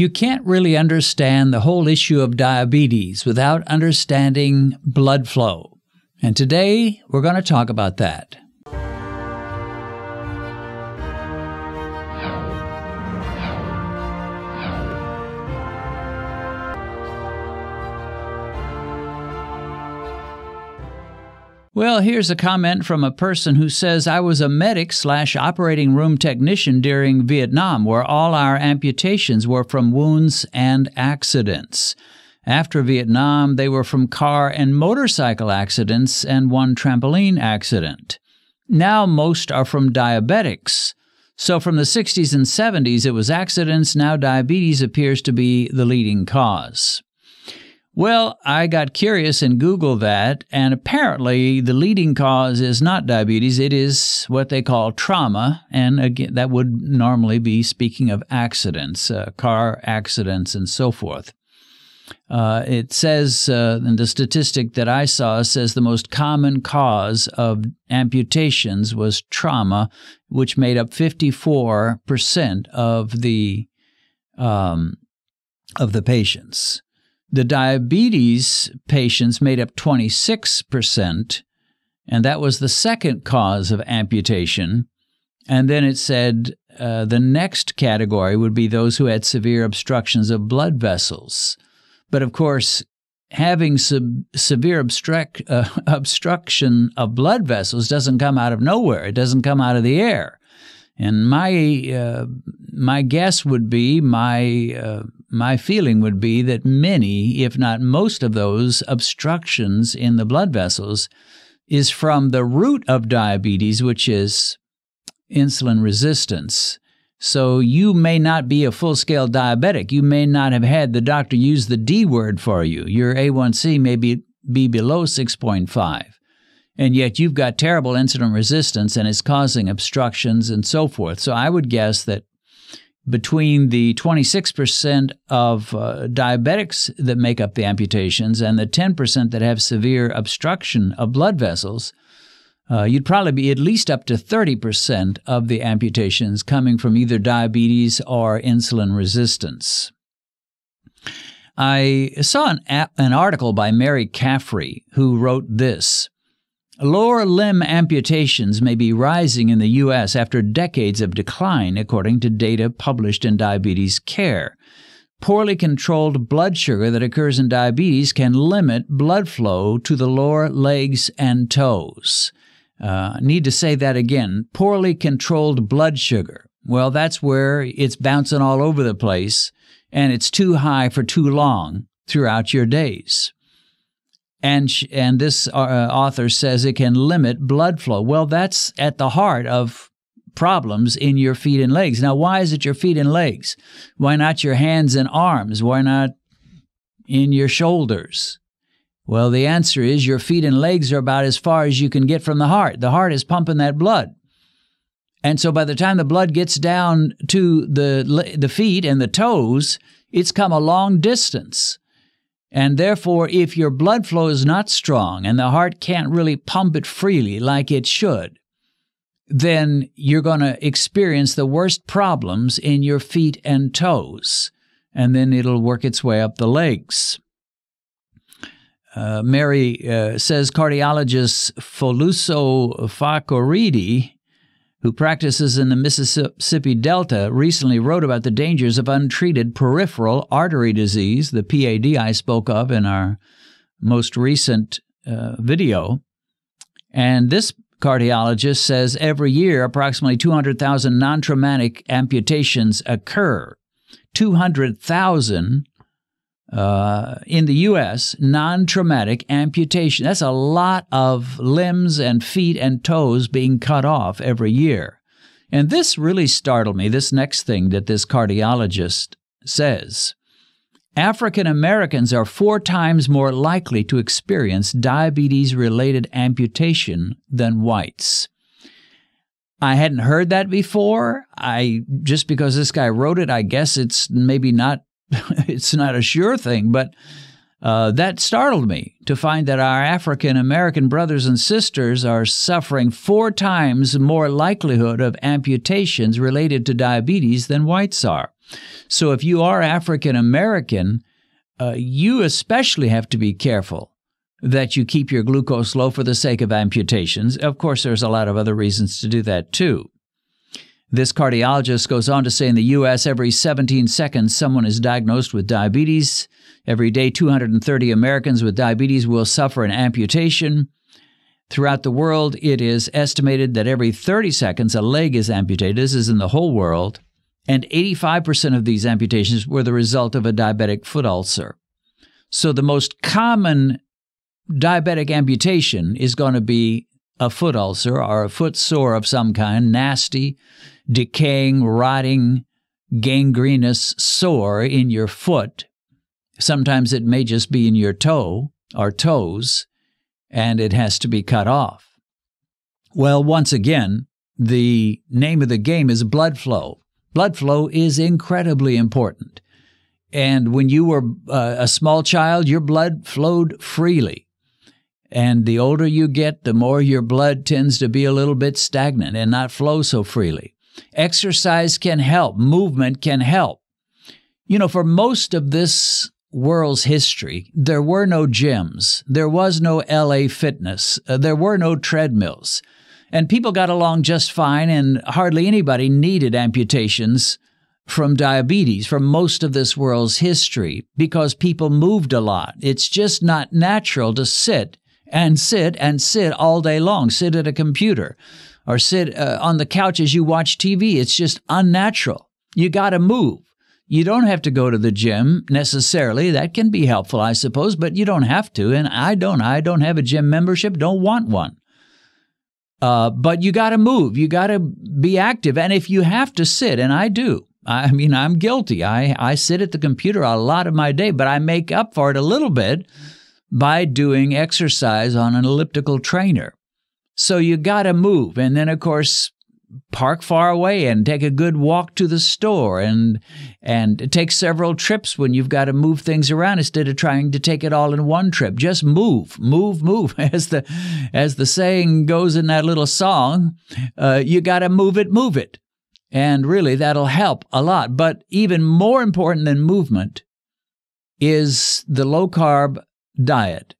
You can't really understand the whole issue of diabetes without understanding blood flow. And today, we're going to talk about that. Well, here's a comment from a person who says, I was a medic/operating room technician during Vietnam, where all our amputations were from wounds and accidents. After Vietnam, they were from car and motorcycle accidents and one trampoline accident. Now most are from diabetics. So from the 60s and 70s, it was accidents. Now diabetes appears to be the leading cause. Well, I got curious and Googled that, and apparently the leading cause is not diabetes. It is what they call trauma, and again, that would normally be speaking of accidents, car accidents and so forth. It says, and the statistic that I saw says the most common cause of amputations was trauma, which made up 54% of the patients. The diabetes patients made up 26%, and that was the second cause of amputation. And then it said the next category would be those who had severe obstructions of blood vessels. But of course, having severe obstruction of blood vessels doesn't come out of nowhere. It doesn't come out of the air. And my guess would be, my feeling would be that many, if not most of those obstructions in the blood vessels is from the root of diabetes, which is insulin resistance. So you may not be a full-scale diabetic. You may not have had the doctor use the D word for you. Your A1C may be below 6.5, and yet you've got terrible insulin resistance and it's causing obstructions and so forth. So I would guess that between the 26% of diabetics that make up the amputations and the 10% that have severe obstruction of blood vessels, you'd probably be at least up to 30% of the amputations coming from either diabetes or insulin resistance. I saw an article by Mary Caffrey who wrote this. Lower limb amputations may be rising in the U.S. after decades of decline, according to data published in Diabetes Care. Poorly controlled blood sugar that occurs in diabetes can limit blood flow to the lower legs and toes. Need to say that again. Poorly controlled blood sugar. Well, that's where it's bouncing all over the place, and it's too high for too long throughout your days. And this author says it can limit blood flow. Well, that's at the heart of problems in your feet and legs. Now, why is it your feet and legs? Why not your hands and arms? Why not in your shoulders? Well, the answer is your feet and legs are about as far as you can get from the heart. The heart is pumping that blood. And so by the time the blood gets down to the feet and the toes, it's come a long distance. And therefore, if your blood flow is not strong and the heart can't really pump it freely like it should, then you're going to experience the worst problems in your feet and toes, and then it'll work its way up the legs. Mary says cardiologist Foluso Farcoridi, who practices in the Mississippi Delta, recently wrote about the dangers of untreated peripheral artery disease, the PAD I spoke of in our most recent video. And this cardiologist says every year approximately 200,000 non-traumatic amputations occur. 200,000 in the U.S., non-traumatic amputation. That's a lot of limbs and feet and toes being cut off every year. And this really startled me, this next thing that this cardiologist says. African Americans are 4 times more likely to experience diabetes-related amputation than whites. I hadn't heard that before. Just because this guy wrote it, I guess it's maybe not a sure thing, but That startled me to find that our African-American brothers and sisters are suffering 4 times more likelihood of amputations related to diabetes than whites are. So if you are African-American, you especially have to be careful that you keep your glucose low for the sake of amputations. Of course, there's a lot of other reasons to do that, too. This cardiologist goes on to say in the U.S., every 17 seconds someone is diagnosed with diabetes. Every day, 230 Americans with diabetes will suffer an amputation. Throughout the world, it is estimated that every 30 seconds a leg is amputated. This is in the whole world. And 85% of these amputations were the result of a diabetic foot ulcer. So the most common diabetic amputation is going to be a foot ulcer or a foot sore of some kind, nasty, decaying, rotting, gangrenous sore in your foot. Sometimes it may just be in your toe or toes, and it has to be cut off. Well, once again, the name of the game is blood flow. Blood flow is incredibly important. And when you were a small child, your blood flowed freely. And the older you get, the more your blood tends to be a little bit stagnant and not flow so freely. Exercise can help. Movement can help. You know, for most of this world's history, there were no gyms. There was no LA Fitness. There were no treadmills. And people got along just fine, and hardly anybody needed amputations from diabetes for most of this world's history because people moved a lot. It's just not natural to sit all day long, sit at a computer or sit on the couch as you watch TV. It's just unnatural. You got to move. You don't have to go to the gym necessarily. That can be helpful, I suppose, but you don't have to. And I don't have a gym membership, don't want one. But you got to move. You got to be active. And if you have to sit, and I do, I mean, I'm guilty. I sit at the computer a lot of my day, but I make up for it a little bit by doing exercise on an elliptical trainer. So you got to move. And then, of course, park far away and take a good walk to the store and take several trips when you've got to move things around instead of trying to take it all in one trip. Just move, move, move. As the saying goes in that little song, you got to move it. And really, that'll help a lot. But even more important than movement is the low-carb diet,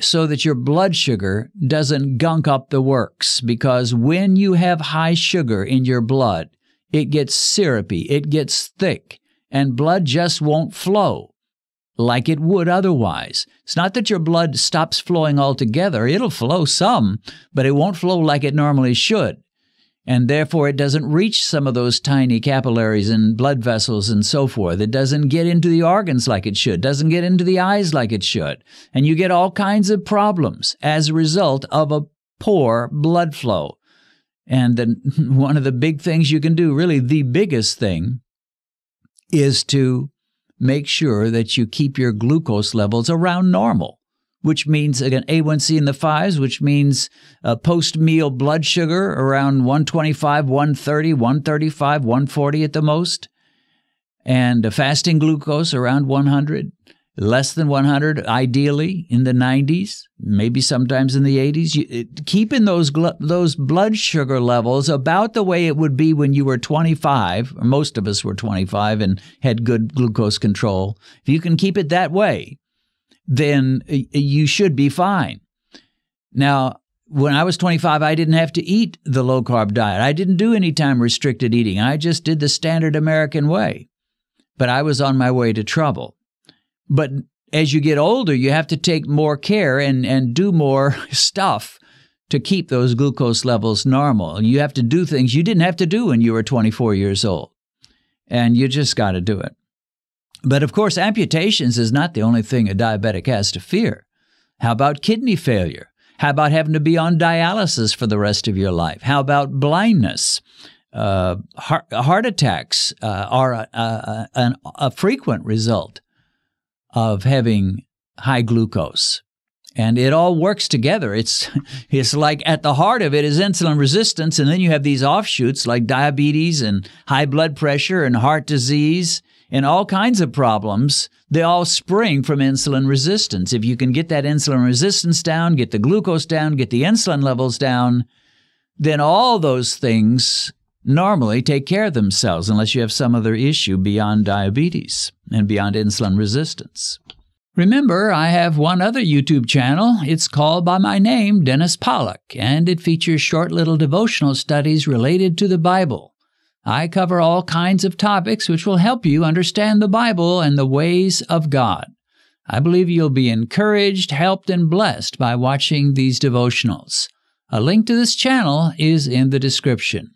so that your blood sugar doesn't gunk up the works. Because when you have high sugar in your blood, it gets syrupy, it gets thick, and blood just won't flow like it would otherwise. It's not that your blood stops flowing altogether. It'll flow some, but it won't flow like it normally should. And therefore, it doesn't reach some of those tiny capillaries and blood vessels and so forth. It doesn't get into the organs like it should, doesn't get into the eyes like it should. And you get all kinds of problems as a result of a poor blood flow. And then one of the big things you can do, really the biggest thing, is to make sure that you keep your glucose levels around normal, which means, again, A1C in the 5s, which means post-meal blood sugar around 125, 130, 135, 140 at the most, and fasting glucose around 100, less than 100, ideally in the 90s, maybe sometimes in the 80s. Keeping those blood sugar levels about the way it would be when you were 25, or most of us were 25 and had good glucose control. If you can keep it that way, then you should be fine. Now, when I was 25, I didn't have to eat the low-carb diet. I didn't do any time-restricted eating. I just did the standard American way. But I was on my way to trouble. But as you get older, you have to take more care and do more stuff to keep those glucose levels normal. You have to do things you didn't have to do when you were 24 years old. And you just got to do it. But, of course, amputations is not the only thing a diabetic has to fear. How about kidney failure? How about having to be on dialysis for the rest of your life? How about blindness? Heart attacks are a frequent result of having high glucose. And it all works together. It's like at the heart of it is insulin resistance, and then you have these offshoots like diabetes and high blood pressure and heart disease and all kinds of problems, they all spring from insulin resistance. If you can get that insulin resistance down, get the glucose down, get the insulin levels down, then all those things normally take care of themselves unless you have some other issue beyond diabetes and beyond insulin resistance. Remember, I have one other YouTube channel. It's called by my name, Dennis Pollock, and it features short little devotional studies related to the Bible. I cover all kinds of topics which will help you understand the Bible and the ways of God. I believe you'll be encouraged, helped, and blessed by watching these devotionals. A link to this channel is in the description.